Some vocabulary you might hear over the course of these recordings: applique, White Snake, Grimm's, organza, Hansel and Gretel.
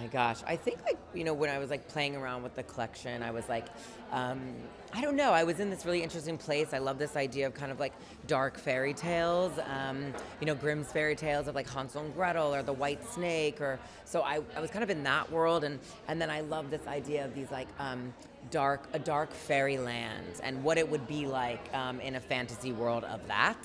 my gosh. I think, like, you know, when I was, like, playing around with the collection, I was, like, I don't know. I was in this really interesting place. I love this idea of kind of, like, dark fairy tales, you know, Grimm's fairy tales of, like, Hansel and Gretel or the White Snake. Or so I was kind of in that world. And then I love this idea of these, like, a dark fairy land and what it would be like in a fantasy world of that.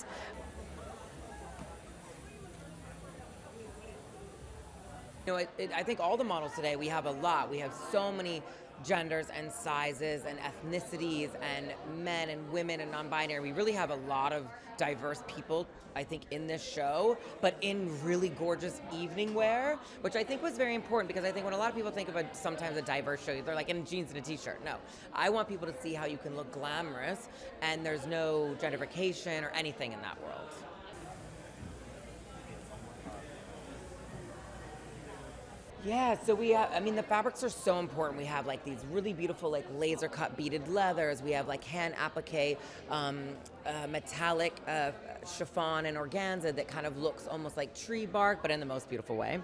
You know, I think all the models today, we have a lot. We have so many genders and sizes and ethnicities and men and women and non-binary. We really have a lot of diverse people, I think, in this show, but in really gorgeous evening wear, which I think was very important, because I think when a lot of people think of sometimes a diverse show, they're like in jeans and a t-shirt. No, I want people to see how you can look glamorous, and there's no gentrification or anything in that world. Yeah, so we have, I mean, the fabrics are so important. We have, like, these really beautiful, like, laser cut beaded leathers. We have, like, hand applique, metallic chiffon and organza that kind of looks almost like tree bark, but in the most beautiful way.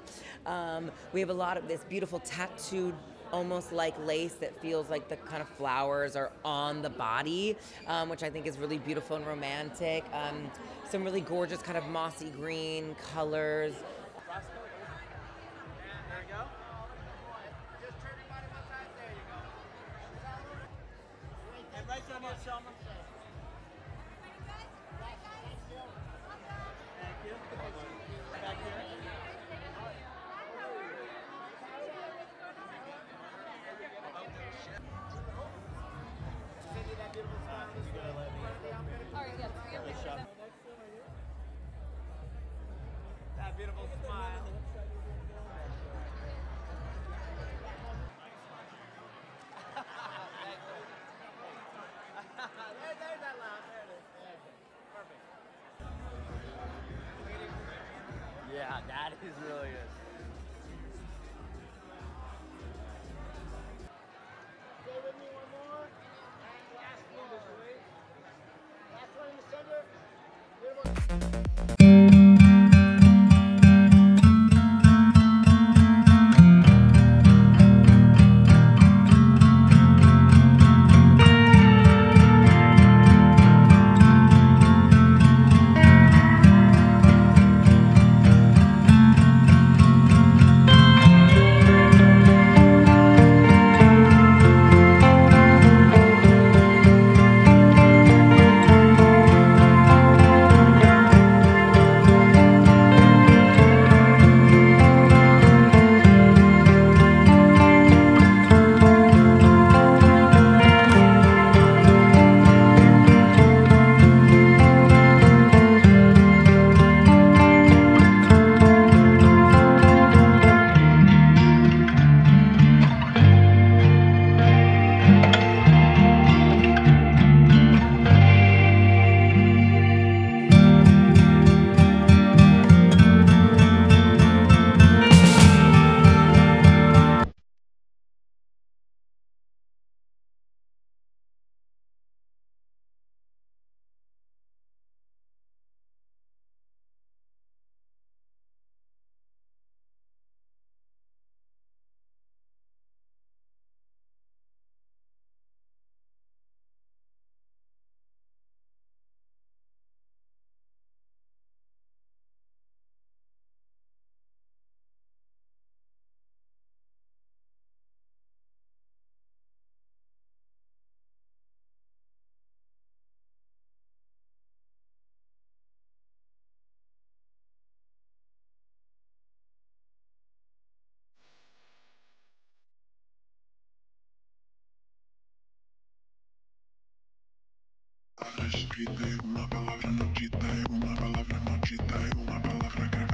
We have a lot of this beautiful tattooed, almost like lace that feels like the kind of flowers are on the body, which I think is really beautiful and romantic. Some really gorgeous kind of mossy green colors. That beautiful smile. Yeah, that is really good. Stay with me one more. Last one this way. Last one in the center. Una palabra no quita, una palabra no quita, una palabra que